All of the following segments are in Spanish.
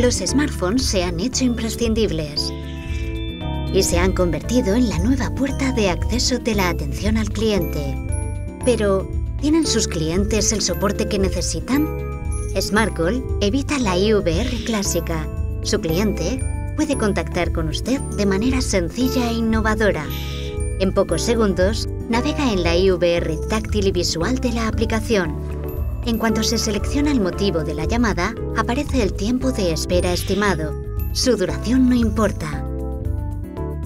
los smartphones se han hecho imprescindibles y se han convertido en la nueva puerta de acceso de la atención al cliente. Pero, ¿tienen sus clientes el soporte que necesitan? SmartCall evita la IVR clásica. Su cliente puede contactar con usted de manera sencilla e innovadora. En pocos segundos, navega en la IVR táctil y visual de la aplicación. En cuanto se selecciona el motivo de la llamada, aparece el tiempo de espera estimado. Su duración no importa,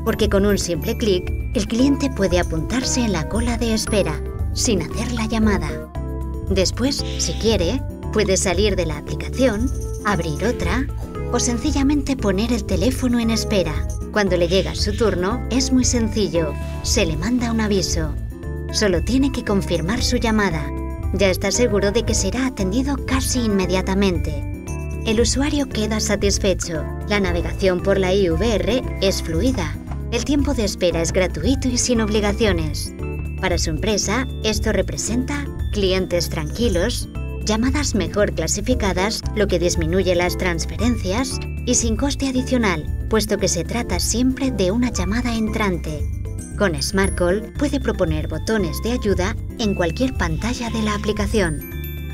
porque con un simple clic, el cliente puede apuntarse en la cola de espera, sin hacer la llamada. Después, si quiere, puede salir de la aplicación, abrir otra o sencillamente poner el teléfono en espera. Cuando le llega su turno, es muy sencillo, se le manda un aviso. Solo tiene que confirmar su llamada. Ya está seguro de que será atendido casi inmediatamente. El usuario queda satisfecho. La navegación por la IVR es fluida. El tiempo de espera es gratuito y sin obligaciones. Para su empresa, esto representa clientes tranquilos, llamadas mejor clasificadas, lo que disminuye las transferencias, y sin coste adicional, puesto que se trata siempre de una llamada entrante. Con SmartCall puede proponer botones de ayuda en cualquier pantalla de la aplicación.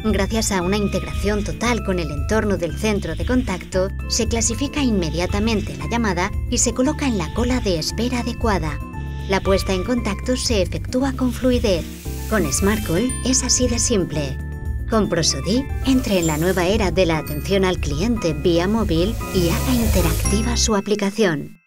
Gracias a una integración total con el entorno del centro de contacto, se clasifica inmediatamente la llamada y se coloca en la cola de espera adecuada. La puesta en contacto se efectúa con fluidez. Con SmartCall es así de simple. Con Prosody, entre en la nueva era de la atención al cliente vía móvil y haga interactiva su aplicación.